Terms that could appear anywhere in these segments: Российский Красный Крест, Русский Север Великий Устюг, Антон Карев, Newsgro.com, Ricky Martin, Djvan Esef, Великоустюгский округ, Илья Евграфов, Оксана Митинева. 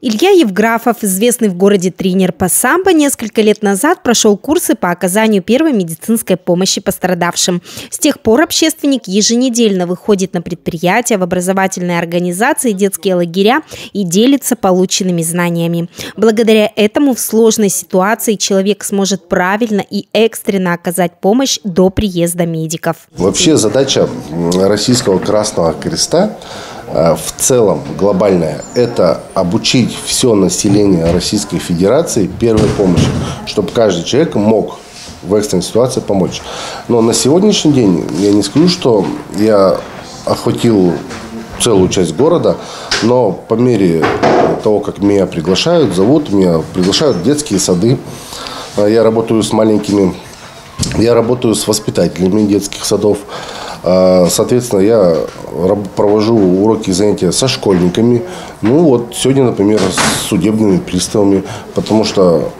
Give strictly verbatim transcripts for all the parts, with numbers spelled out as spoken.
Илья Евграфов, известный в городе тренер по самбо, несколько лет назад прошел курсы по оказанию первой медицинской помощи пострадавшим. С тех пор общественник еженедельно выходит на предприятия, в образовательные организации, детские лагеря и делится полученными знаниями. Благодаря этому в сложной ситуации человек сможет правильно и экстренно оказать помощь до приезда медиков. Вообще задача Российского Красного Креста в целом глобальная — это обучить все население Российской Федерации первой помощи, чтобы каждый человек мог в экстренной ситуации помочь. Но на сегодняшний день я не скажу, что я охватил целую часть города, но по мере того, как меня приглашают, зовут, меня приглашают в детские сады. Я работаю с маленькими, я работаю с воспитателями детских садов. Соответственно, я провожу уроки и занятия со школьниками. Ну вот сегодня, например, с судебными приставами, потому что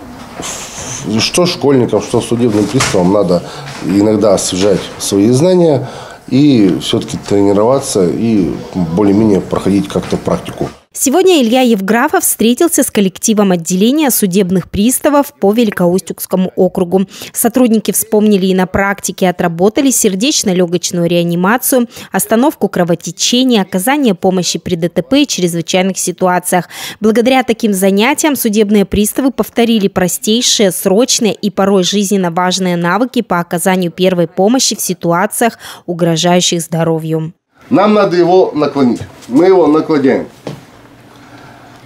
что школьникам, что судебным приставам надо иногда освежать свои знания и все-таки тренироваться и более-менее проходить как-то практику. Сегодня Илья Евграфов встретился с коллективом отделения судебных приставов по Великоустюгскому округу. Сотрудники вспомнили и на практике отработали сердечно-легочную реанимацию, остановку кровотечения, оказание помощи при ДТП и чрезвычайных ситуациях. Благодаря таким занятиям судебные приставы повторили простейшие, срочные и порой жизненно важные навыки по оказанию первой помощи в ситуациях, угрожающих здоровью. Нам надо его наклонить. Мы его наклоняем.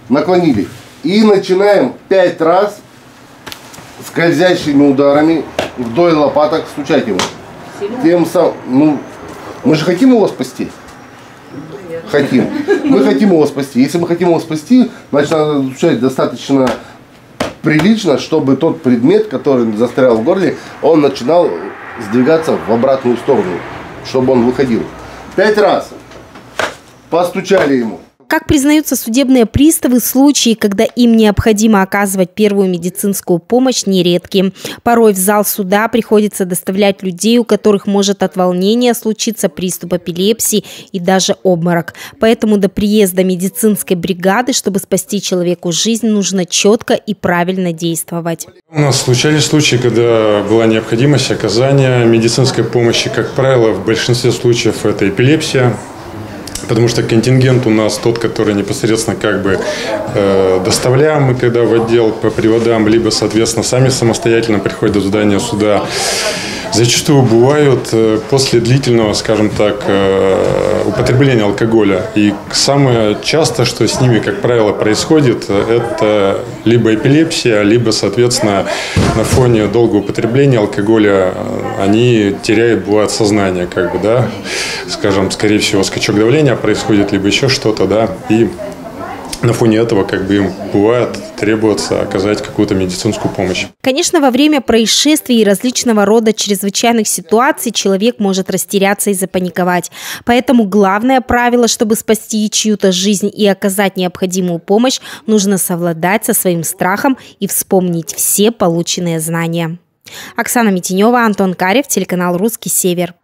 Наклонили. И начинаем пять раз скользящими ударами вдоль лопаток стучать его. Тем самым, ну, мы же хотим его спасти. Хотим. Мы хотим его спасти. Если мы хотим его спасти, значит, надо стучать достаточно прилично, чтобы тот предмет, который застрял в горле, он начинал сдвигаться в обратную сторону, чтобы он выходил. Пять раз постучали ему. Как признаются судебные приставы, случаи, когда им необходимо оказывать первую медицинскую помощь, нередки. Порой в зал суда приходится доставлять людей, у которых может от волнения случиться приступ эпилепсии и даже обморок. Поэтому до приезда медицинской бригады, чтобы спасти человеку жизнь, нужно четко и правильно действовать. У нас случались случаи, когда была необходимость оказания медицинской помощи. Как правило, в большинстве случаев это эпилепсия. Потому что контингент у нас тот, который непосредственно как бы э, доставляем мы когда в отдел по приводам, либо, соответственно, сами самостоятельно приходят в здание суда. Зачастую бывают э, после длительного, скажем так, э, употребления алкоголя. И самое часто, что с ними, как правило, происходит, это либо эпилепсия, либо, соответственно, на фоне долгого употребления алкоголя они теряют, бывает, сознание, как бы, да, скажем, скорее всего, скачок давления происходит, либо еще что-то, да, и на фоне этого, как бы, им бывает требуется оказать какую-то медицинскую помощь. Конечно, во время происшествий и различного рода чрезвычайных ситуаций человек может растеряться и запаниковать. Поэтому главное правило, чтобы спасти чью-то жизнь и оказать необходимую помощь, нужно совладать со своим страхом и вспомнить все полученные знания. Оксана Митинева, Антон Карев, телеканал «Русский Север».